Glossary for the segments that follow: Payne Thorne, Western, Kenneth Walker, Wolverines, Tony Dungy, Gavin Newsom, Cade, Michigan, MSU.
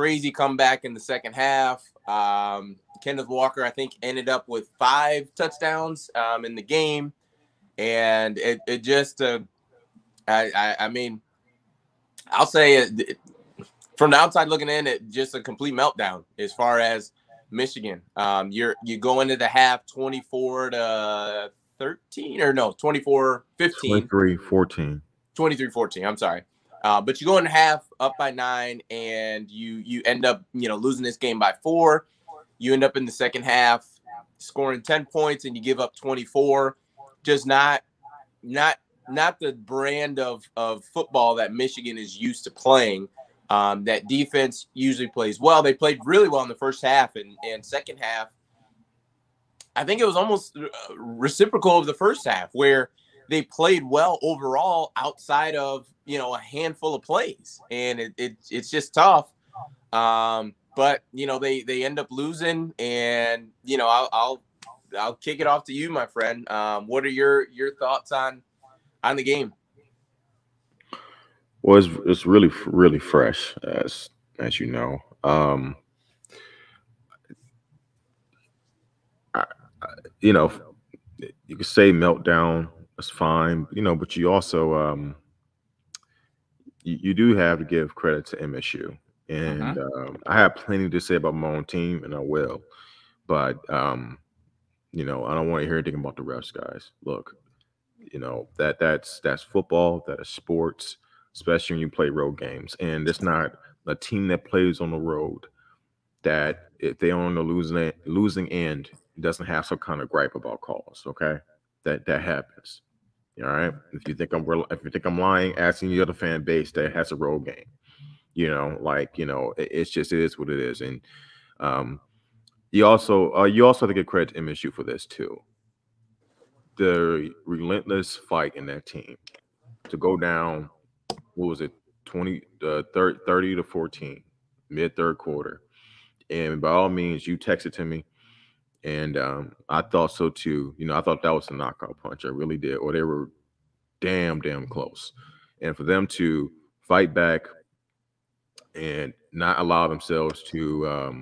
crazy comeback in the second half. Kenneth Walker, I think, ended up with 5 touchdowns in the game. And it just, I mean, I'll say it, from the outside looking in, it just a complete meltdown as far as Michigan. You go into the half 23-14. I'm sorry. But you go in half up by 9, and you end up, losing this game by 4. You end up in the second half scoring 10 points, and you give up 24. Just not the brand of football that Michigan is used to playing. That defense usually plays well. They played really well in the first half, and second half, I think it was almost reciprocal of the first half, where they played well overall outside of, a handful of plays, and it's just tough. But they end up losing, and I'll kick it off to you, my friend. What are your thoughts on the game? Well, it's really, really fresh, as you know. You could say meltdown. That's fine, but you also you do have to give credit to MSU. And I have plenty to say about my own team, and I will. But, I don't want to hear anything about the refs, guys. Look, that's football, that is sports, especially when you play road games. And it's not a team that plays on the road that if they're on the losing end doesn't have some kind of gripe about calls, okay? That happens. All right. If you think I'm lying, asking the other fan base that has a road game, it's just, it is what it is. And you also have to give credit to MSU for this too. The relentless fight in that team to go down. What was it? 30 to 14, mid third quarter. And by all means, you texted to me. And I thought so too. I thought that was a knockout punch. I really did. Or they were damn close. And for them to fight back and not allow themselves to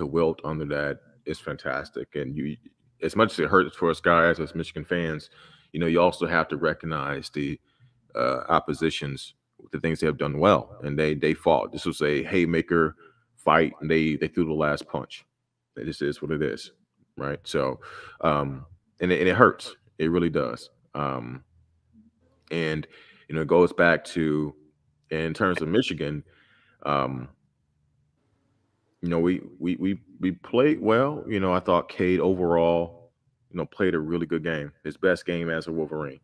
wilt under that is fantastic. And as much as it hurts for us guys as Michigan fans, you also have to recognize the oppositions, the things they have done well, and they fought. This was a haymaker fight, and they threw the last punch. It just is what it is. Right. So, and it hurts. It really does. And, it goes back to, in terms of Michigan, we played well. I thought Cade overall, played a really good game, his best game as a Wolverine.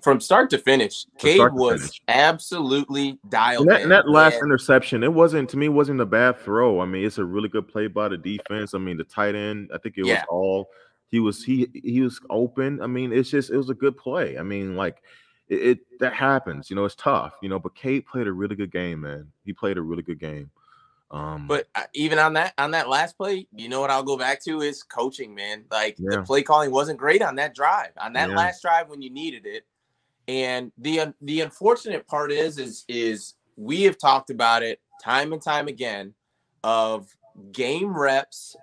From start to finish, Cade was absolutely dialed in. And that last interception, it wasn't a bad throw. I mean, it's a really good play by the defense. I mean, the tight end, I think it was all he was open. I mean, it was a good play. I mean, like it that happens. It's tough. But Cade played a really good game, man. He played a really good game. But even on that last play, what I'll go back to is coaching, man. Like the play calling wasn't great on that drive, on that last drive when you needed it. And the unfortunate part is we have talked about it time and time again of game reps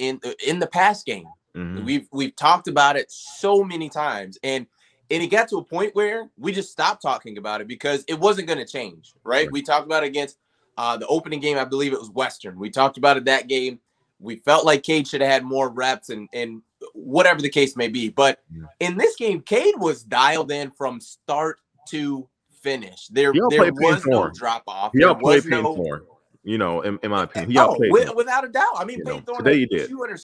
in the past game. Mm-hmm. We've talked about it so many times, and it got to a point where we just stopped talking about it because it wasn't going to change, right? We talked about it against the opening game, I believe it was Western. We talked about it that game. We felt like Cade should have had more reps and whatever the case may be. But in this game, Cade was dialed in from start to finish. There was no drop-off. He outplayed Payne Thorne, in my opinion. Without a doubt. I mean, Payne Thorne had 200